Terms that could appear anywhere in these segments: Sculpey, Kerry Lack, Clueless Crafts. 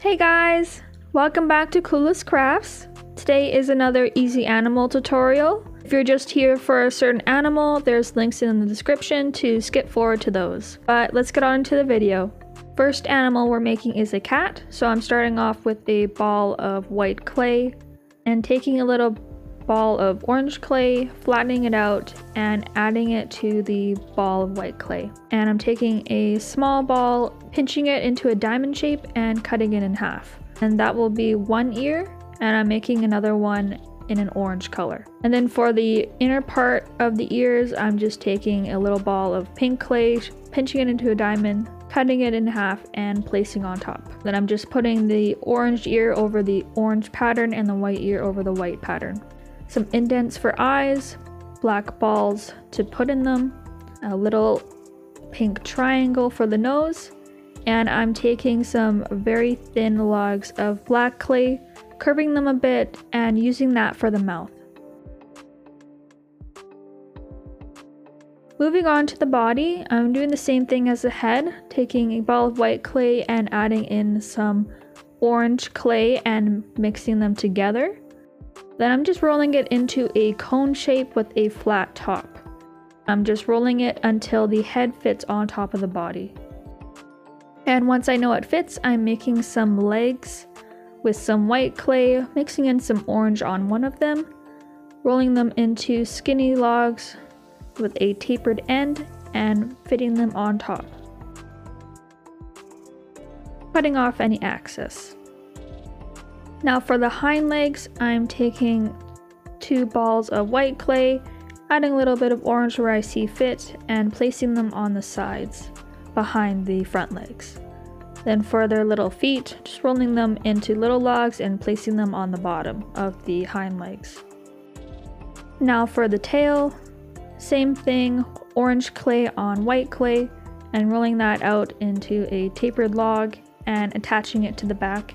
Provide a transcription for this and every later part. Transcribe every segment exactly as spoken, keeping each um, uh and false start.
Hey guys, welcome back to Clueless Crafts. Today is another easy animal tutorial. If you're just here for a certain animal, there's links in the description to skip forward to those. But let's get on into the video. First animal we're making is a cat, so I'm starting off with a ball of white clay and taking a little ball of orange clay, flattening it out and adding it to the ball of white clay. And I'm taking a small ball, pinching it into a diamond shape and cutting it in half. And that will be one ear, and I'm making another one in an orange color. And then for the inner part of the ears, I'm just taking a little ball of pink clay, pinching it into a diamond, cutting it in half and placing on top. Then I'm just putting the orange ear over the orange pattern and the white ear over the white pattern. Some indents for eyes, black balls to put in them, a little pink triangle for the nose, and I'm taking some very thin logs of black clay, curving them a bit and using that for the mouth. Moving on to the body, I'm doing the same thing as the head, taking a ball of white clay and adding in some orange clay and mixing them together. Then I'm just rolling it into a cone shape with a flat top. I'm just rolling it until the head fits on top of the body. And once I know it fits, I'm making some legs with some white clay, mixing in some orange on one of them, rolling them into skinny logs with a tapered end and fitting them on top, cutting off any excess. Now for the hind legs, I'm taking two balls of white clay, adding a little bit of orange where I see fit, and placing them on the sides behind the front legs. Then for their little feet, just rolling them into little logs and placing them on the bottom of the hind legs. Now for the tail, same thing, orange clay on white clay, and rolling that out into a tapered log and attaching it to the back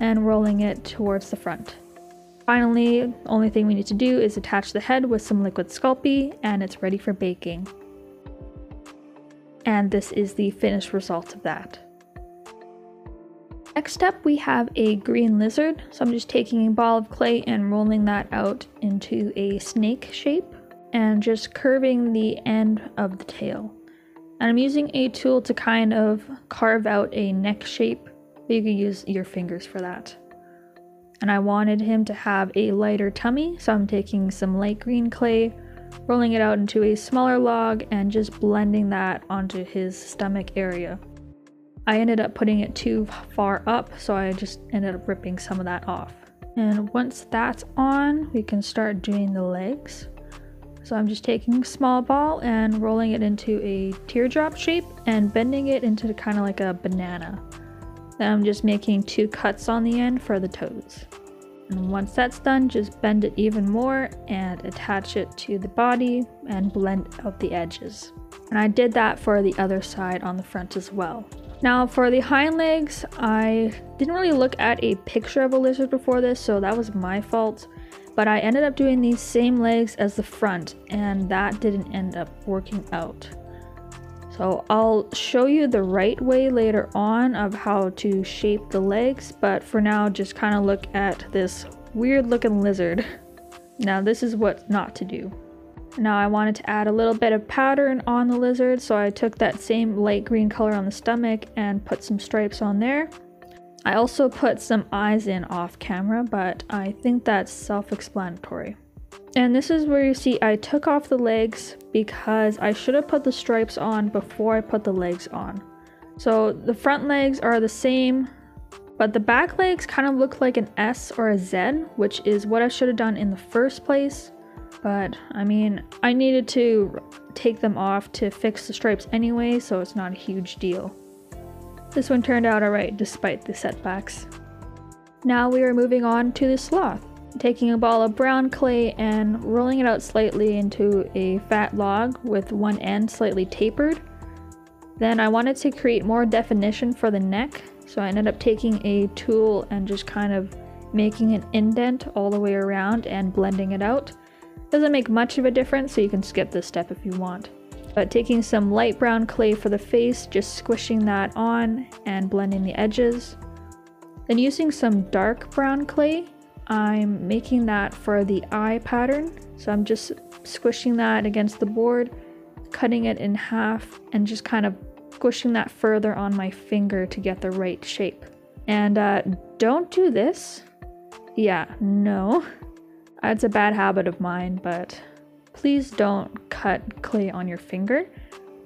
and rolling it towards the front. Finally, the only thing we need to do is attach the head with some liquid Sculpey and it's ready for baking. And this is the finished result of that. Next up we have a green lizard, so I'm just taking a ball of clay and rolling that out into a snake shape and just curving the end of the tail. And I'm using a tool to kind of carve out a neck shape. You can use your fingers for that. And I wanted him to have a lighter tummy, so I'm taking some light green clay, rolling it out into a smaller log and just blending that onto his stomach area. I ended up putting it too far up, so I just ended up ripping some of that off. And once that's on, we can start doing the legs. So I'm just taking a small ball and rolling it into a teardrop shape and bending it into kind of like a banana. Then I'm just making two cuts on the end for the toes. And once that's done, just bend it even more and attach it to the body and blend out the edges. And I did that for the other side on the front as well. Now for the hind legs, I didn't really look at a picture of a lizard before this, so that was my fault. But I ended up doing these same legs as the front, and that didn't end up working out. So I'll show you the right way later on of how to shape the legs, but for now just kind of look at this weird looking lizard. Now this is what not to do. Now I wanted to add a little bit of pattern on the lizard, so I took that same light green color on the stomach and put some stripes on there. I also put some eyes in off camera, but I think that's self-explanatory. And this is where you see I took off the legs because I should have put the stripes on before I put the legs on. So the front legs are the same, but the back legs kind of look like an S or a Z, which is what I should have done in the first place. But I mean, I needed to take them off to fix the stripes anyway, so it's not a huge deal. This one turned out alright despite the setbacks. Now we are moving on to the sloth. Taking a ball of brown clay and rolling it out slightly into a fat log with one end slightly tapered. Then I wanted to create more definition for the neck, so I ended up taking a tool and just kind of making an indent all the way around and blending it out. Doesn't make much of a difference, so you can skip this step if you want. But taking some light brown clay for the face, just squishing that on and blending the edges. Then using some dark brown clay, I'm making that for the eye pattern. So I'm just squishing that against the board, cutting it in half, and just kind of squishing that further on my finger to get the right shape. And uh, don't do this. Yeah, no. It's a bad habit of mine, but please don't cut clay on your finger.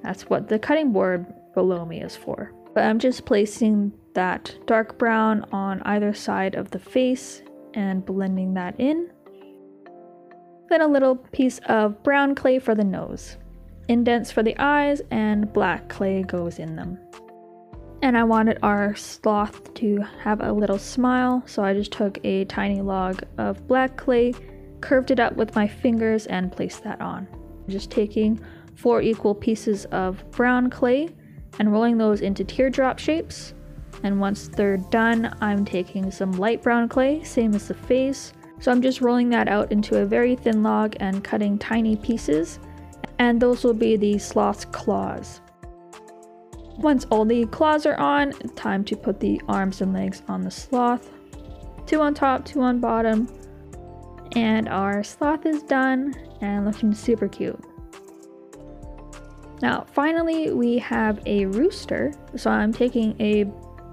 That's what the cutting board below me is for. But I'm just placing that dark brown on either side of the face and blending that in. Then a little piece of brown clay for the nose, indents for the eyes, and black clay goes in them. And I wanted our sloth to have a little smile, so I just took a tiny log of black clay, curved it up with my fingers, and placed that on. Just taking four equal pieces of brown clay and rolling those into teardrop shapes. And once they're done, I'm taking some light brown clay, same as the face. So I'm just rolling that out into a very thin log and cutting tiny pieces. And those will be the sloth's claws. Once all the claws are on, time to put the arms and legs on the sloth. Two on top, two on bottom. And our sloth is done and looking super cute. Now finally we have a rooster. So I'm taking a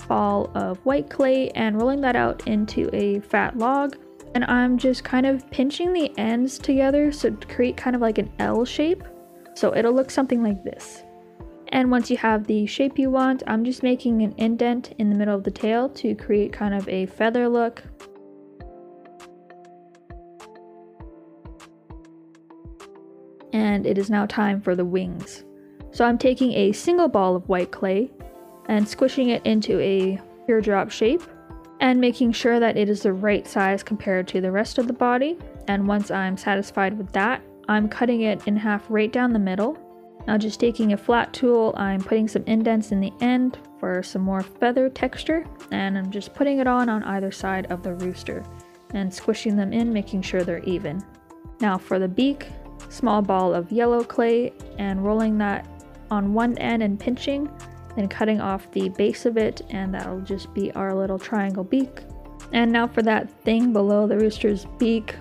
ball of white clay and rolling that out into a fat log. And I'm just kind of pinching the ends together so to create kind of like an L shape. So it'll look something like this. And once you have the shape you want, I'm just making an indent in the middle of the tail to create kind of a feather look. And it is now time for the wings. So I'm taking a single ball of white clay and squishing it into a teardrop shape and making sure that it is the right size compared to the rest of the body. And once I'm satisfied with that, I'm cutting it in half right down the middle. Now just taking a flat tool, I'm putting some indents in the end for some more feather texture, and I'm just putting it on on either side of the rooster and squishing them in, making sure they're even. Now for the beak, small ball of yellow clay and rolling that on one end and pinching, then cutting off the base of it, and that'll just be our little triangle beak. And now for that thing below the rooster's beak,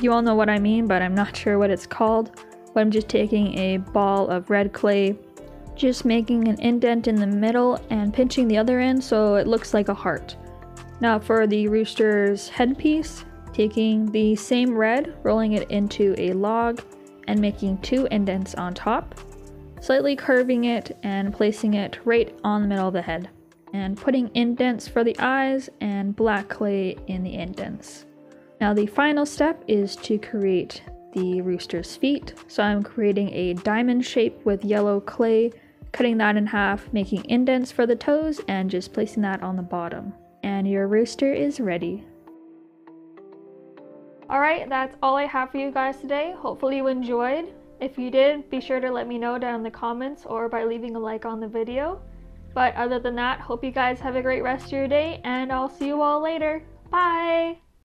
you all know what I mean, but I'm not sure what it's called. But I'm just taking a ball of red clay, just making an indent in the middle and pinching the other end so it looks like a heart. Now for the rooster's headpiece, taking the same red, rolling it into a log and making two indents on top, slightly curving it and placing it right on the middle of the head, and putting indents for the eyes and black clay in the indents. Now the final step is to create the rooster's feet. So I'm creating a diamond shape with yellow clay, cutting that in half, making indents for the toes, and just placing that on the bottom. And your rooster is ready. Alright, that's all I have for you guys today. Hopefully you enjoyed. If you did, be sure to let me know down in the comments or by leaving a like on the video. But other than that, hope you guys have a great rest of your day, and I'll see you all later. Bye!